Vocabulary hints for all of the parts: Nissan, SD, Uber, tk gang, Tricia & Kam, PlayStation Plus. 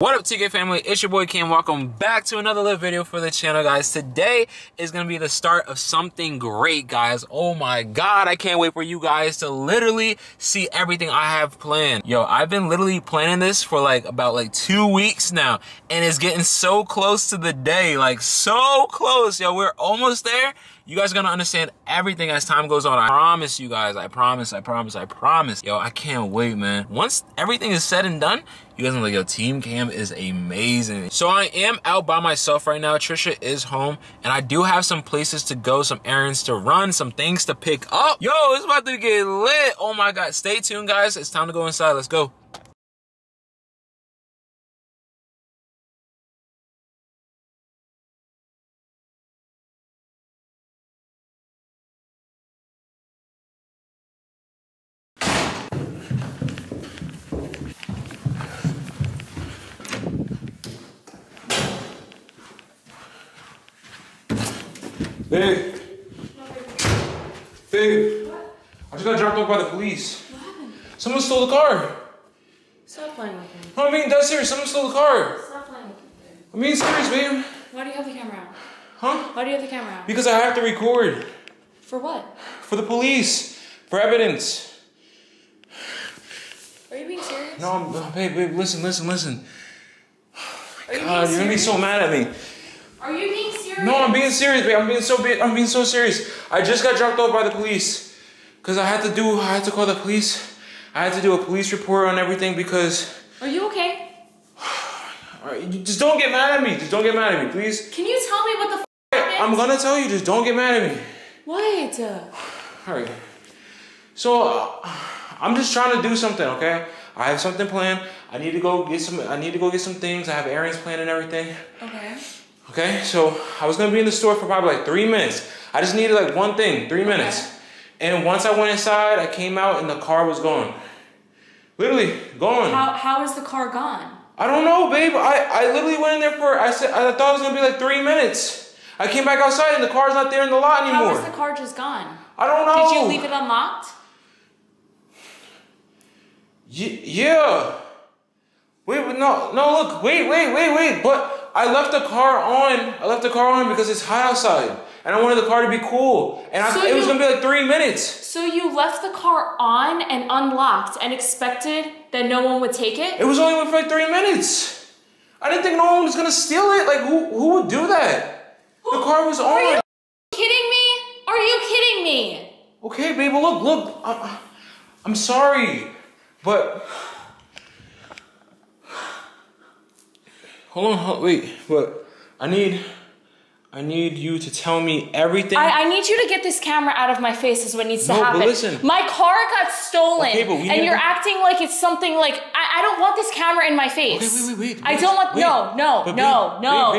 What up, TK family? It's your boy Kam. Welcome back to another live video for the channel, guys. Today is going to be the start of something great, guys. Oh my god, I can't wait for you guys to literally see everything I have planned. Yo, I've been literally planning this for about 2 weeks now, and it's getting so close to the day, like so close. Yo, we're almost there. You guys are going to understand everything as time goes on. I promise you guys. I promise. Yo, I can't wait, man. Once everything is said and done, you guys are like, yo, Team Kam is amazing. So I am out by myself right now. Tricia is home, and I do have some places to go, some errands to run, some things to pick up. Yo, it's about to get lit. Oh my god. Stay tuned, guys. It's time to go inside. Let's go. Babe. Babe. I just got dropped off by the police. What happened? Someone stole the car. Stop playing with me. No, I mean, that's serious. Someone stole the car. Stop playing with me, babe. I mean, serious, babe. Why do you have the camera out? Huh? Why do you have the camera out? Because I have to record. For what? For the police. For evidence. Are you being serious? No, babe, listen. Oh my god, you're gonna be so mad at me. Are you being serious? No, I'm being serious, babe. I'm being so serious. I just got dropped off by the police because I had to call the police. I had to do a police report on everything because. Are you okay? All right, just don't get mad at me. Just don't get mad at me, please. Can you tell me what the f happened? I'm gonna tell you. Just don't get mad at me. What? All right. So I'm just trying to do something, okay? I have something planned. I need to go get some things. I have errands planned and everything. Okay. Okay, so I was gonna be in the store for probably like 3 minutes. I just needed like one thing, 3 minutes. And once I went inside, I came out and the car was gone. Literally gone. How is the car gone? I don't know, babe. I literally went in there for, I thought it was gonna be like 3 minutes. I came back outside and the car's not there in the lot anymore. How is the car just gone? I don't know. Did you leave it unlocked? Yeah. Wait, no, look, wait. But I left the car on. I left the car on because it's hot outside, and I wanted the car to be cool. And it was gonna be like 3 minutes. So you left the car on and unlocked, and expected that no one would take it. It was only for like 3 minutes. I didn't think no one was gonna steal it. Like who would do that? The car was on. Are you kidding me? Are you kidding me? Okay, babe. Well, look. I'm sorry, but. Hold on, wait, but I need you to tell me everything. I need you to get this camera out of my face is what needs to happen. But listen. My car got stolen, okay, but you're acting like it's something like, I don't want this camera in my face. Okay, wait. I don't want, no,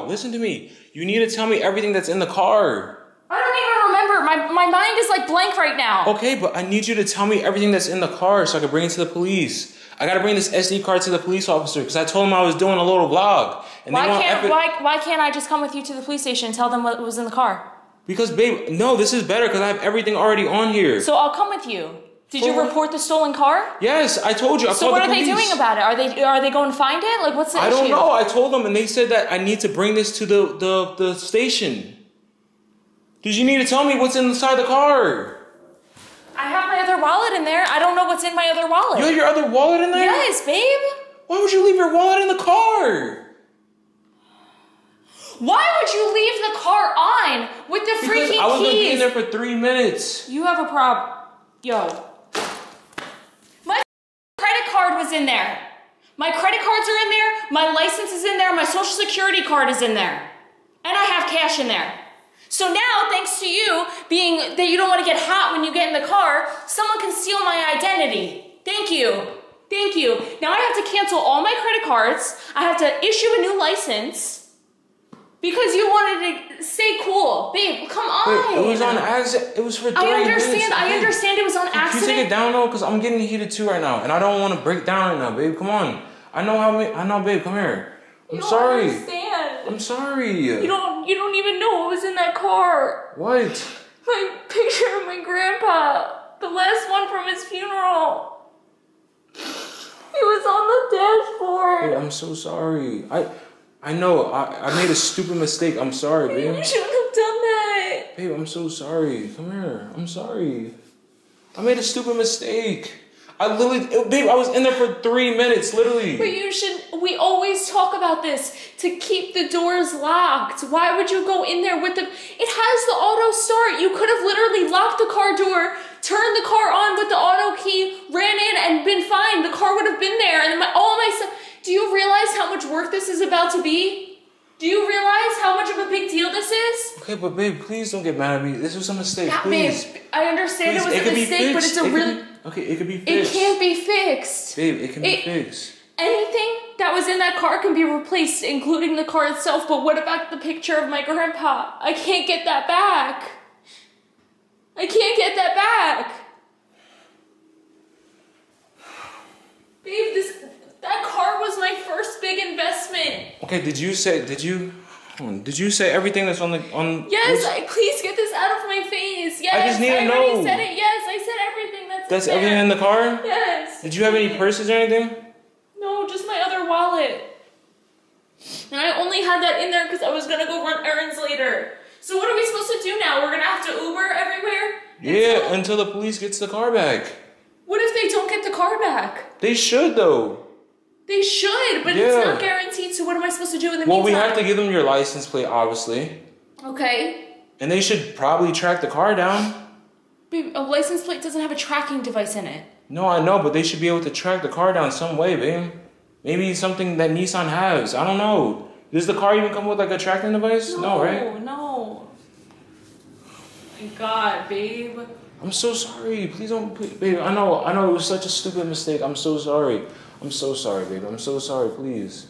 babe, listen to me. You need to tell me everything that's in the car. I don't even remember, my mind is like blank right now. Okay, but I need you to tell me everything that's in the car so I can bring it to the police. I gotta bring this SD card to the police officer because I told him I was doing a little vlog. And why can't I just come with you to the police station and tell them what was in the car? Because babe, no, this is better because I have everything already on here. So I'll come with you. Did you report the stolen car? Yes, I told you. So what are they doing about it? Are they going to find it? Like what's the issue? I don't know. I told them and they said that I need to bring this to the station. Did you need to tell me what's inside the car? I have my other wallet in there. I don't know what's in my other wallet. You have your other wallet in there? Yes, babe. Why would you leave your wallet in the car? Why would you leave the car on with the freaking keys? I was gonna be in there for 3 minutes. You have a problem. Yo. My credit card was in there. My credit cards are in there. My license is in there. My social security card is in there. And I have cash in there. So now, thanks to you, being that you don't want to get hot when you get in the car, someone can steal my identity. Thank you. Now I have to cancel all my credit cards. I have to issue a new license because you wanted to stay cool. Babe, come on. Wait, it was on accident. It was for 3 minutes. I understand it was on accident. Can you take it down though? Because I'm getting heated too right now and I don't want to break down right now, babe. Come on. I know, babe. Come here. I'm sorry. Understand. I'm sorry. You don't even know what was in that car. What? My picture of my grandpa. The last one from his funeral. It was on the dashboard. Hey, I'm so sorry. I know. I made a stupid mistake. I'm sorry, babe. You shouldn't have done that. Babe, I'm so sorry. Come here. I'm sorry. I made a stupid mistake. I literally, babe, I was in there for 3 minutes, literally. But you should, we always talk about this, to keep the doors locked. Why would you go in there with the, it has the auto start. You could have literally locked the car door, turned the car on with the auto key, ran in and been fine. The car would have been there and all my stuff. Do you realize how much work this is about to be? Do you realize how much of a big deal this is? Okay, but babe, please don't get mad at me. This was a mistake, please. Babe, I understand it was a mistake, but it's a really... Okay, it could be fixed. It can't be fixed. Babe, it can be fixed. Anything that was in that car can be replaced, including the car itself, but what about the picture of my grandpa? I can't get that back. I can't get that back. Babe, that car was my first big investment. Okay, did you say everything that's on the Yes, please get this out of my face. Yes, I just need to know. I already said it. Yes, I said everything that's everything in the car? Yes. Did you have any purses or anything? No, just my other wallet. And I only had that in there because I was gonna go run errands later. So what are we supposed to do now? We're gonna have to Uber everywhere? Yeah, until the police gets the car back. What if they don't get the car back? They should though. They should, but it's not guaranteed, so what am I supposed to do in the meantime? Well, we have to give them your license plate, obviously. Okay. And they should probably track the car down. Babe, a license plate doesn't have a tracking device in it. No, I know, but they should be able to track the car down some way, babe. Maybe something that Nissan has. I don't know. Does the car even come with, like, a tracking device? No, right? No. My God, babe. I'm so sorry. Please don't... Babe, I know it was such a stupid mistake. I'm so sorry. I'm so sorry, babe. I'm so sorry. Please.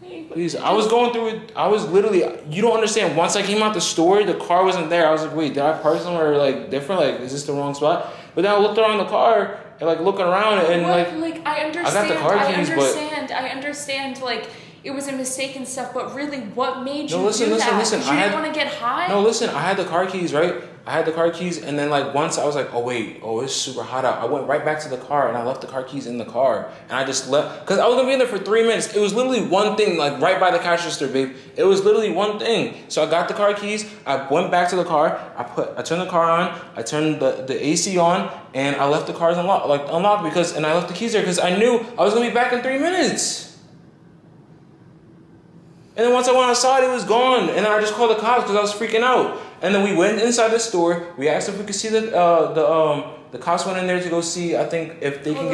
Please. I was going through it. I was literally... You don't understand. Once I came out the store, the car wasn't there. I was like, wait, did I park somewhere, like, different? Like, is this the wrong spot? But then I looked around the car and, like, looking around and, like, I understand. I got the car keys, but... I understand, like... It was a mistake and stuff, but really, what made you do that? Listen. You didn't want to get high? No, listen, I had the car keys, right? I had the car keys, and then, like, once I was like, oh, wait, oh, it's super hot out. I went right back to the car, and I left the car keys in the car, and I just left. Because I was going to be in there for 3 minutes. It was literally one thing, like, right by the cash register, babe. It was literally one thing. So I got the car keys. I went back to the car. I turned the car on. I turned the AC on, and I left the cars unlocked, and I left the keys there because I knew I was going to be back in 3 minutes. And then once I went outside, it was gone. And then I just called the cops because I was freaking out. And then we went inside the store. We asked if we could see the cops went in there to go see. I think if they can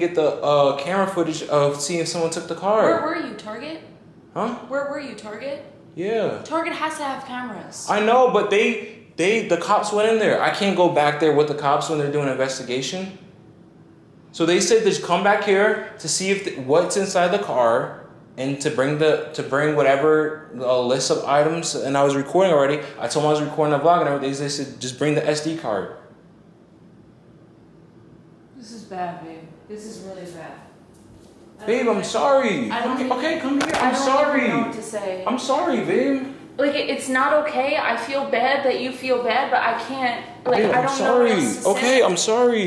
get the camera footage of seeing if someone took the car. Where were you, Target? Huh? Where were you, Target? Yeah. Target has to have cameras. I know, but the cops went in there. I can't go back there with the cops when they're doing an investigation. So they said they should come back here to see if what's inside the car. And to bring whatever list of items, and I was recording already. I told them I was recording a vlog and everything. They said just bring the SD card. This is bad, babe. This is really bad. Babe, I'm sorry. Okay, come here. I'm sorry. I don't know what to say. I'm sorry, babe. Like it's not okay. I feel bad that you feel bad, but I can't. Like I don't know what else to say. Okay, I'm sorry.